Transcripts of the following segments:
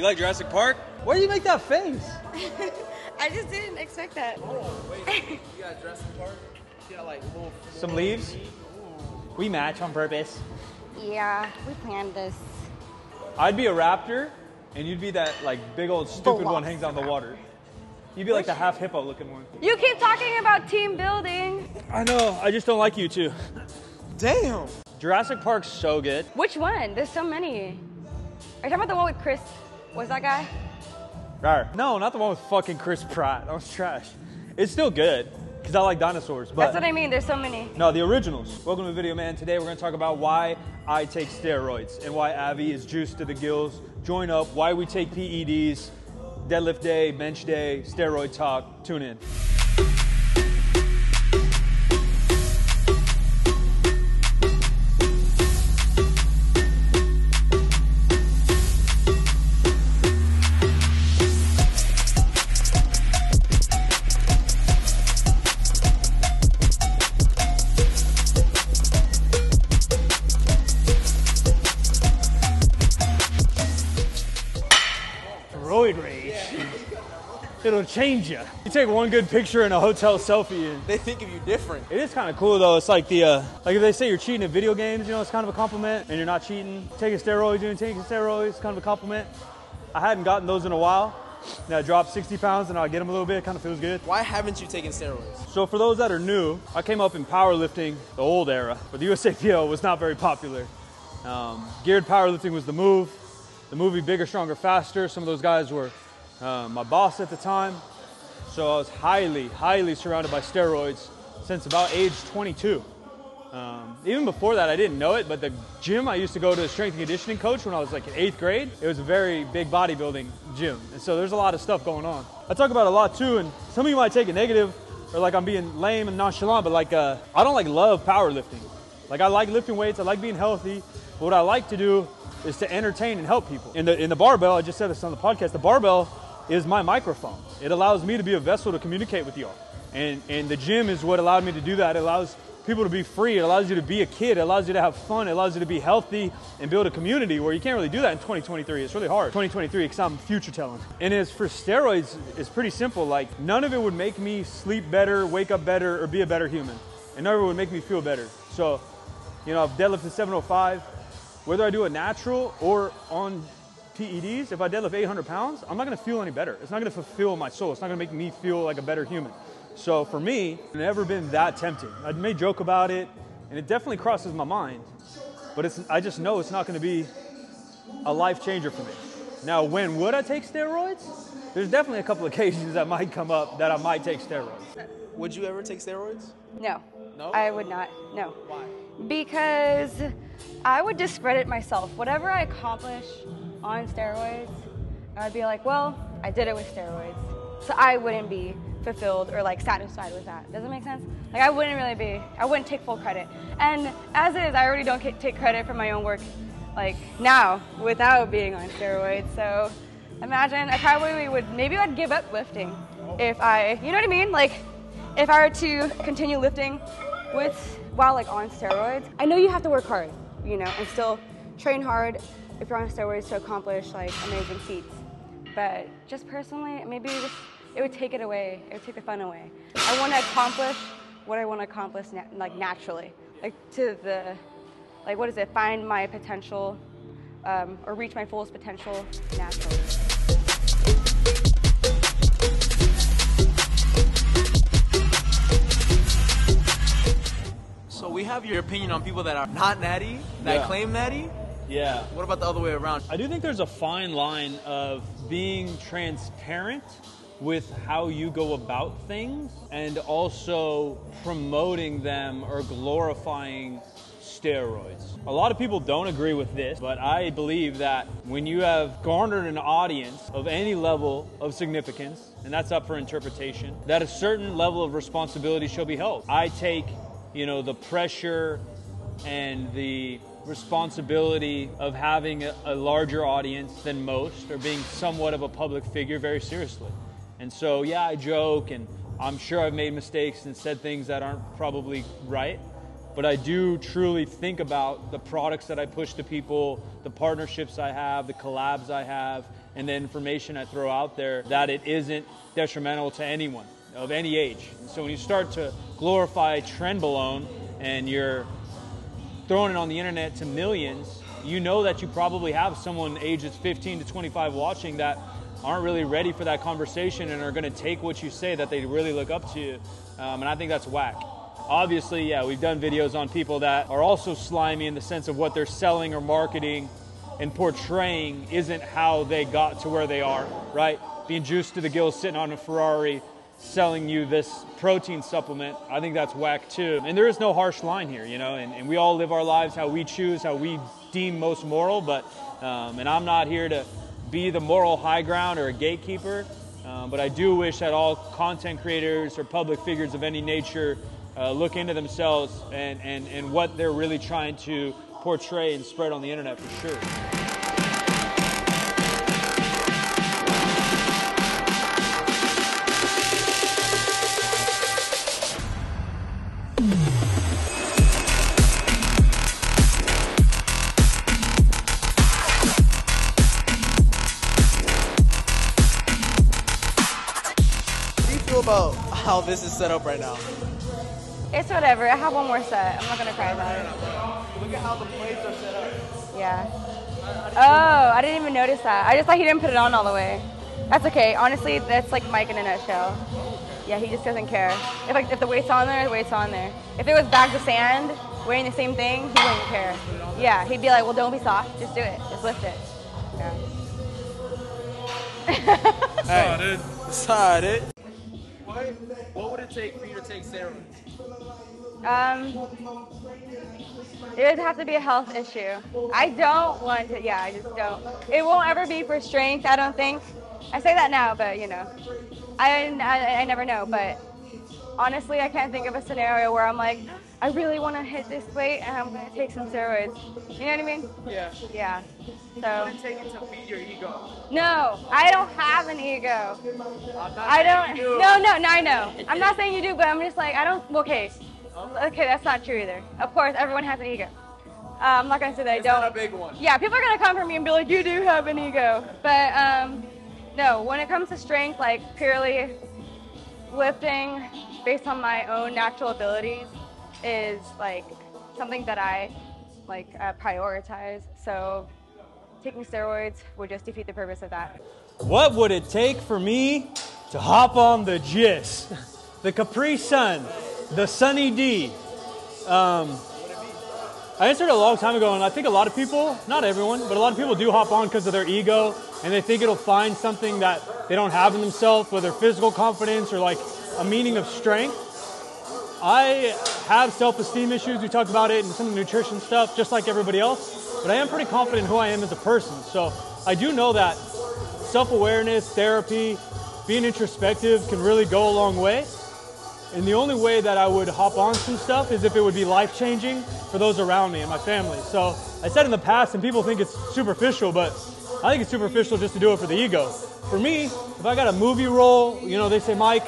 You like Jurassic Park? Why do you make that face? I just didn't expect that. Oh, wait, you got Jurassic Park? You got like little... Some leaves? Ooh. We match on purpose. Yeah, we planned this. I'd be a raptor, and you'd be that like big old stupid one hangs out in the water. You'd be like the half hippo looking one. You keep talking about team building. I know, I just don't like you two. Damn. Jurassic Park's so good. Which one? There's so many. Are you talking about the one with Chris? Was that guy? No, not the one with fucking Chris Pratt. That was trash. It's still good, because I like dinosaurs, but... That's what I mean, there's so many. No, the originals. Welcome to Video Man. Today we're going to talk about why I take steroids, and why Abby is juiced to the gills, join up, why we take PEDs, deadlift day, bench day, steroid talk. Tune in. It'll change you. You take one good picture in a hotel selfie and they think of you different. It is kind of cool though. It's like the, like if they say you're cheating at video games, you know, it's kind of a compliment and you're not cheating. Taking steroids, you're taking steroids, kind of a compliment. I hadn't gotten those in a while. Now I dropped 60 pounds and I get them a little bit. It kind of feels good. Why haven't you taken steroids? So for those that are new, I came up in powerlifting, the old era, but the USAPL was not very popular. Geared powerlifting was the move. The movie Bigger, Stronger, Faster. Some of those guys were my boss at the time, so I was highly surrounded by steroids since about age 22. Even before that, I didn't know it, but the gym I used to go to, a strength and conditioning coach when I was like in 8th grade, it was a very big bodybuilding gym, and so there's a lot of stuff going on. I talk about it a lot too, and some of you might take it negative, or like I'm being lame and nonchalant, but like I don't love powerlifting. Like I like lifting weights, I like being healthy, but what I like to do is to entertain and help people. In the barbell, I just said this on the podcast, the barbell is my microphone. It allows me to be a vessel to communicate with y'all. And the gym is what allowed me to do that. It allows people to be free. It allows you to be a kid. It allows you to have fun. It allows you to be healthy and build a community where you can't really do that in 2023. It's really hard. 2023, because I'm future telling. And as for steroids, it's pretty simple. Like none of it would make me sleep better, wake up better, or be a better human. And none of it would make me feel better. So, you know, I've deadlifted 705. Whether I do it natural or on PEDs, if I deadlift 800 pounds, I'm not gonna feel any better. It's not gonna fulfill my soul. It's not gonna make me feel like a better human. So for me, it's never been that tempting. I may joke about it, and it definitely crosses my mind, but I just know it's not gonna be a life changer for me. Now, when would I take steroids? There's definitely a couple occasions that might come up that I might take steroids. Would you ever take steroids? No. No? I would not, no. Why? Because I would discredit myself. Whatever I accomplish on steroids, I'd be like, well, I did it with steroids. So I wouldn't be fulfilled or like satisfied with that. Does it make sense? Like I wouldn't really be, I wouldn't take full credit. And as is, I already don't take credit for my own work, like now, without being on steroids. So imagine I probably would, maybe I'd give up lifting if I, you know what I mean? Like if I were to continue lifting while like on steroids. I know you have to work hard, you know, and still train hard if you're on steroids to accomplish like amazing feats. But just personally, maybe just, it would take it away. It would take the fun away. I want to accomplish what I want to accomplish naturally, like to the, like what is it? Find my potential or reach my fullest potential naturally. So we have your opinion on people that are not natty, that claim natty. Yeah. What about the other way around? I do think there's a fine line of being transparent with how you go about things and also promoting them or glorifying steroids. A lot of people don't agree with this, but I believe that when you have garnered an audience of any level of significance, and that's up for interpretation, that a certain level of responsibility shall be held. I take the pressure and the responsibility of having a larger audience than most or being somewhat of a public figure very seriously. And so, yeah, I joke and I'm sure I've made mistakes and said things that aren't probably right, but I do truly think about the products that I push to people, the partnerships I have, the collabs I have, and the information I throw out there, that it isn't detrimental to anyone of any age. And so when you start to glorify trenbolone and you're throwing it on the internet to millions, you know that you probably have someone ages 15 to 25 watching that aren't really ready for that conversation and are going to take what you say, that they really look up to you. And I think that's whack. Obviously, yeah, we've done videos on people that are also slimy in the sense of what they're selling or marketing and portraying isn't how they got to where they are, right? Being juiced to the gills, sitting on a Ferrari, selling you this protein supplement. I think that's whack too. And there is no harsh line here, you know, and we all live our lives how we choose, how we deem most moral, but, and I'm not here to be the moral high ground or a gatekeeper, but I do wish that all content creators or public figures of any nature look into themselves and what they're really trying to portray and spread on the internet for sure. About how this is set up right now. It's whatever. I have one more set. I'm not gonna cry about it. Look at how the plates are set up. Yeah. Oh, I didn't even notice that. I just thought he didn't put it on all the way. That's okay. Honestly, that's like Mike in a nutshell. Yeah, he just doesn't care. If like if the weight's on there, the weight's on there. If it was bags of sand wearing the same thing, he wouldn't care. Yeah, he'd be like, well, don't be soft. Just do it. Just lift it. Yeah. Hey. Sod it. What would it take for you to take steroids? It would have to be a health issue. I don't want to, yeah, I just don't. It won't ever be for strength, I don't think. I say that now, but you know, I never know. But honestly, I can't think of a scenario where I'm like, I really want to hit this weight and I'm going to take some steroids. You know what I mean? Yeah. Yeah. So. I want to take it to feed your ego. No, I don't have an ego. I don't. You do. No, I know. I'm not saying you do, but I'm just like, I don't. Okay. Okay, that's not true either. Of course, everyone has an ego. I'm not going to say that I don't. It's not a big one. Yeah, people are going to come for me and be like, you do have an ego. But no, when it comes to strength, like purely lifting based on my own natural abilities, is like something that I like prioritize. So taking steroids would just defeat the purpose of that. What would it take for me to hop on the Gist, the Capri Sun, the Sunny D? I answered a long time ago, and I think a lot of people, not everyone, but a lot of people do hop on because of their ego, and they think it'll find something that they don't have in themselves, whether physical confidence or like a meaning of strength. I have self-esteem issues. We talked about it in some of the nutrition stuff, just like everybody else. But I am pretty confident in who I am as a person. So I do know that self-awareness, therapy, being introspective can really go a long way. And the only way that I would hop on some stuff is if it would be life-changing for those around me and my family. So I said in the past, and people think it's superficial, but I think it's superficial just to do it for the ego. For me, if I got a movie role, you know, they say, Mike,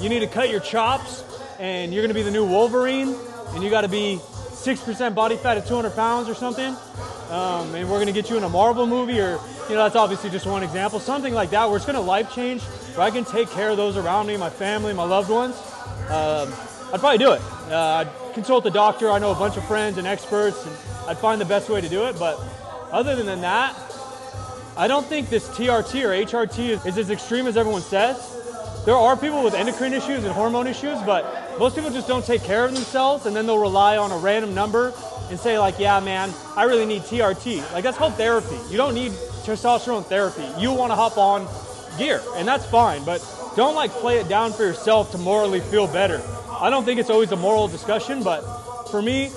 you need to cut your chops, and you're gonna be the new Wolverine, and you gotta be 6% body fat at 200 pounds or something, and we're gonna get you in a Marvel movie, or, you know, that's obviously just one example, something like that, where it's gonna life change, where I can take care of those around me, my family, my loved ones. I'd probably do it. I'd consult a doctor. I know a bunch of friends and experts, and I'd find the best way to do it. But other than that, I don't think this TRT or HRT is as extreme as everyone says. There are people with endocrine issues and hormone issues, but most people just don't take care of themselves, and then they'll rely on a random number and say like, yeah, man, I really need TRT. Like, that's called therapy. You don't need testosterone therapy. You want to hop on gear, and that's fine, but don't like play it down for yourself to morally feel better. I don't think it's always a moral discussion, but for me,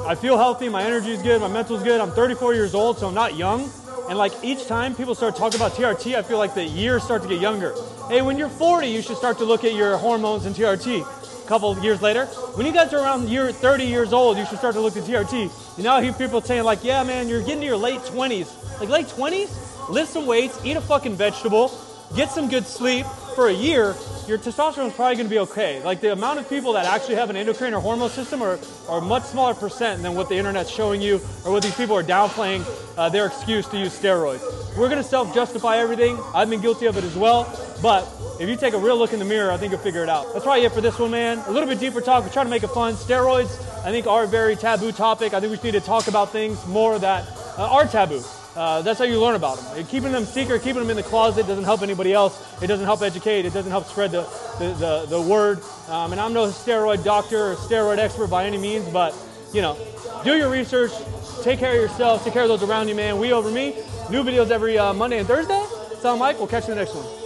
I feel healthy. My energy is good. My mental is good. I'm 34 years old, so I'm not young. And like each time people start talking about TRT, I feel like the years start to get younger. Hey, when you're 40, you should start to look at your hormones and TRT. Couple of years later, when you guys are around 30 years old, you should start to look at TRT. You know, I hear people saying like, yeah, man, you're getting to your late 20s. Like, late 20s? Lift some weights, eat a fucking vegetable, get some good sleep for a year, your testosterone is probably going to be okay. Like, the amount of people that actually have an endocrine or hormonal system are a much smaller percent than what the internet's showing you, or what these people are downplaying their excuse to use steroids. We're going to self-justify everything. I've been guilty of it as well. But if you take a real look in the mirror, I think you'll figure it out. That's probably it for this one, man. A little bit deeper talk. We're trying to make it fun. Steroids, I think, are a very taboo topic. I think we need to talk about things more that are taboo. That's how you learn about them. Keeping them secret, keeping them in the closet doesn't help anybody else. It doesn't help educate. It doesn't help spread the word. And I'm no steroid doctor or steroid expert by any means, but, you know, do your research. Take care of yourself. Take care of those around you, man. We over me. New videos every Monday and Thursday. So I'm Mike. We'll catch you in the next one.